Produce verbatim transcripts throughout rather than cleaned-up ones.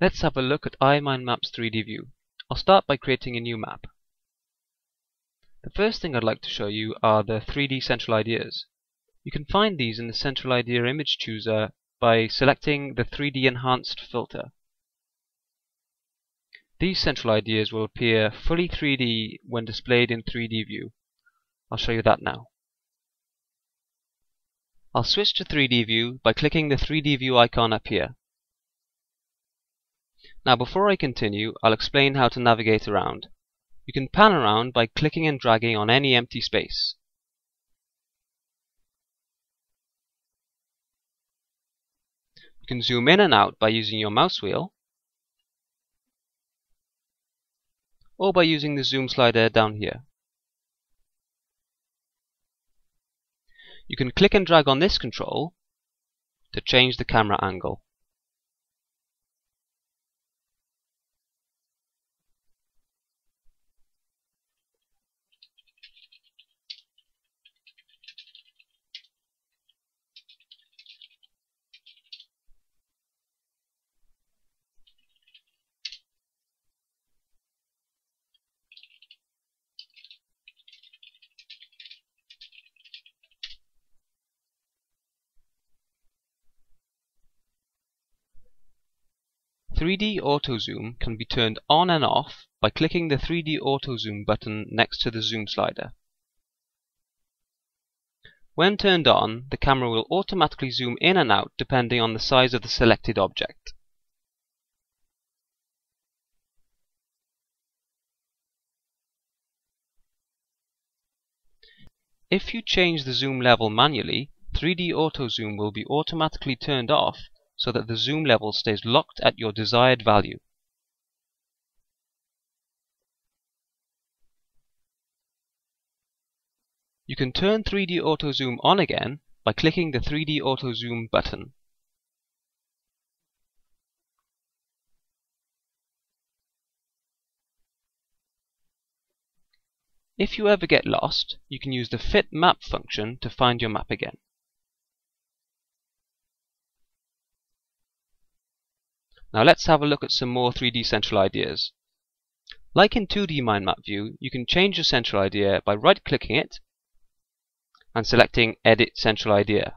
Let's have a look at iMindMap's three D view. I'll start by creating a new map. The first thing I'd like to show you are the three D central ideas. You can find these in the central idea image chooser by selecting the three D enhanced filter. These central ideas will appear fully three D when displayed in three D view. I'll show you that now. I'll switch to three D view by clicking the three D view icon up here. Now before I continue, I'll explain how to navigate around. You can pan around by clicking and dragging on any empty space. You can zoom in and out by using your mouse wheel, or by using the zoom slider down here. You can click and drag on this control to change the camera angle. three D Auto Zoom can be turned on and off by clicking the three D Auto Zoom button next to the zoom slider. When turned on, the camera will automatically zoom in and out depending on the size of the selected object. If you change the zoom level manually, three D Auto Zoom will be automatically turned off so that the zoom level stays locked at your desired value. You can turn three D Auto Zoom on again by clicking the three D Auto Zoom button. If you ever get lost, you can use the Fit Map function to find your map again. Now let's have a look at some more three D central ideas. Like in two D MindMap view, you can change your central idea by right-clicking it and selecting Edit Central Idea.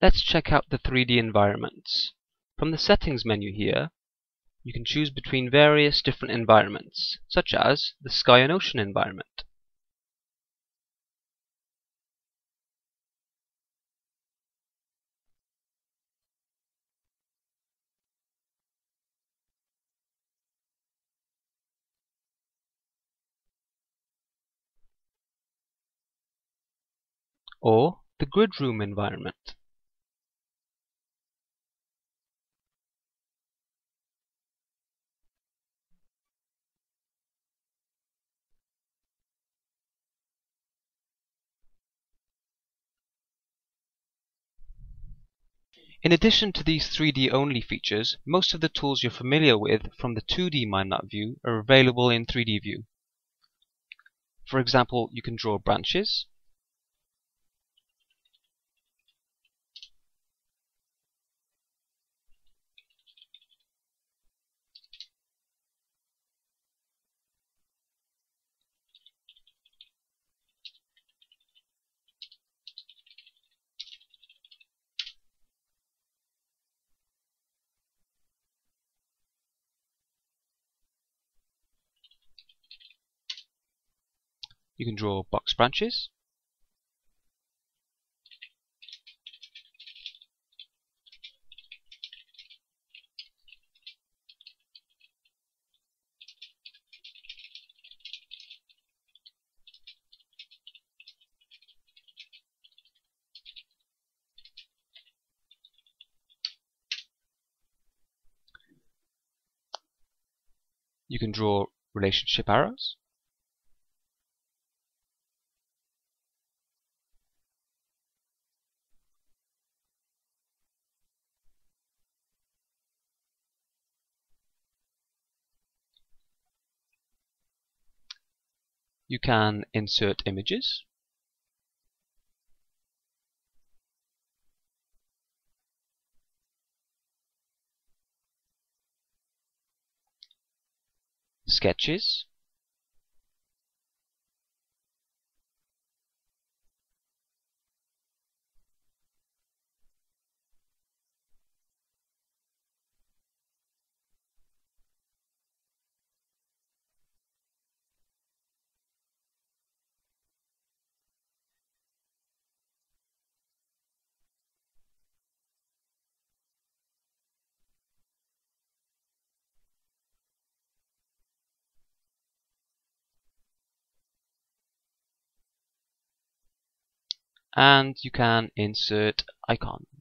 Let's check out the three D environments. From the settings menu here, you can choose between various different environments, such as the sky and ocean environment. Or the grid room environment. In addition to these three D only features, most of the tools you're familiar with from the two D MindMap view are available in three D view. For example, you can draw branches, you can draw box branches, you can draw relationship arrows, You can insert images. Sketches. And you can insert icons.